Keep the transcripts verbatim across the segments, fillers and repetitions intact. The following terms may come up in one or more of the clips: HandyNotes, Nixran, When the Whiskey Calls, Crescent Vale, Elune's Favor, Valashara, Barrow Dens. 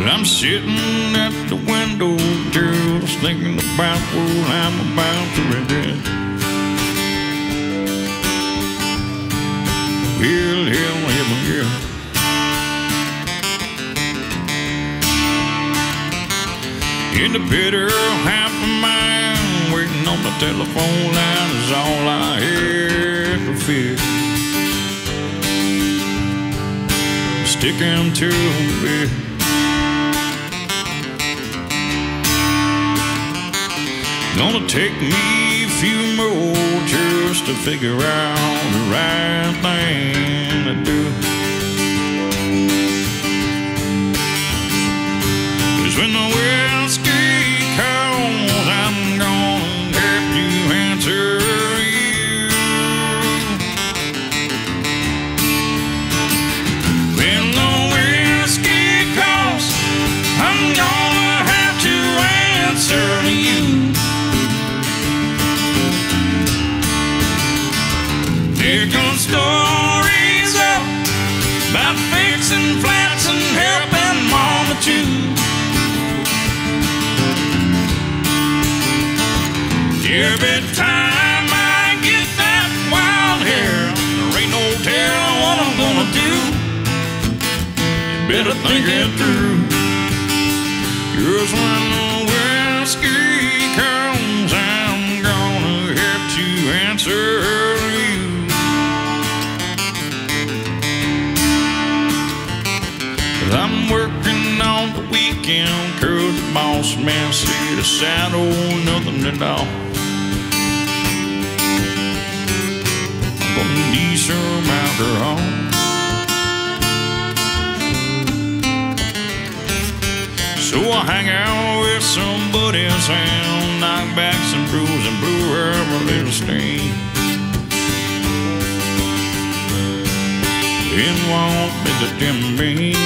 I'm sitting at the window, just thinking about what I'm about to regret. Well, hell, hell, yeah. In the bitter half of mine, waiting on the telephone line is all I ever fear. Sticking to a beer. Gonna take me a few more just to figure out the right thing to do. 'Cause when the whiskey calls, I'm gonna have to answer you. When the whiskey calls, I'm gonna have to answer to you. Here come stories up about fixing flats and helping mama too. Every time I get that wild hair, there ain't no telling what I'm gonna do. You better think it through. 'Cause when the whiskey comes, I'm gonna have to answer. I'm working on the weekend, 'cause the boss man said I saddle nothing at all. I'm gonna need some alcohol. So I hang out with somebody's and knock back some brews and brew her a little steam. Then walk me to dim beam.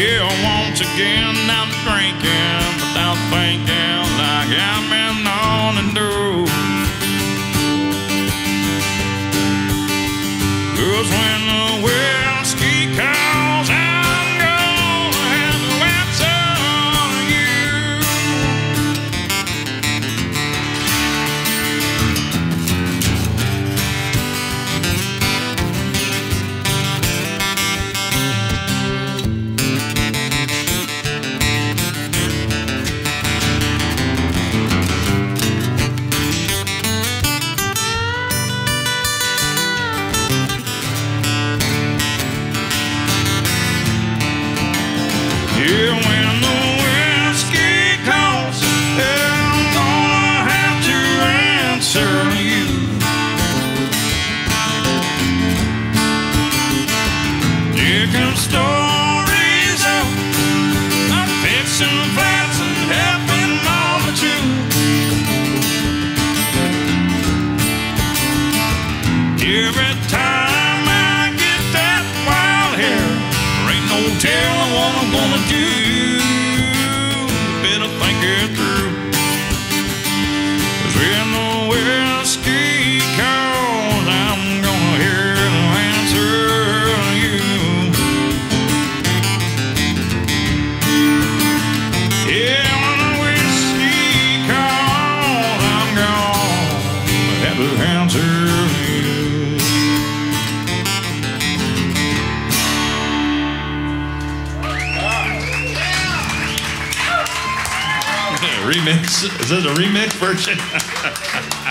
Yeah, once again I'm drinking without thinking, like I'm in on and do. 'Cause when the whiskey calls, I'm gonna have to answer to you. Yeah, when the whiskey calls, I'm gonna have to answer you. Here come stories of not fixing flats and helping all the two. Every time I get that wild hair, there ain't no telling what I'm gonna do. Better think it through. 'Cause when the whiskey calls, I'm gonna hear the answer to you. Yeah, when the whiskey calls, I'm gonna have to answer to you. Remix. Is this a remix version?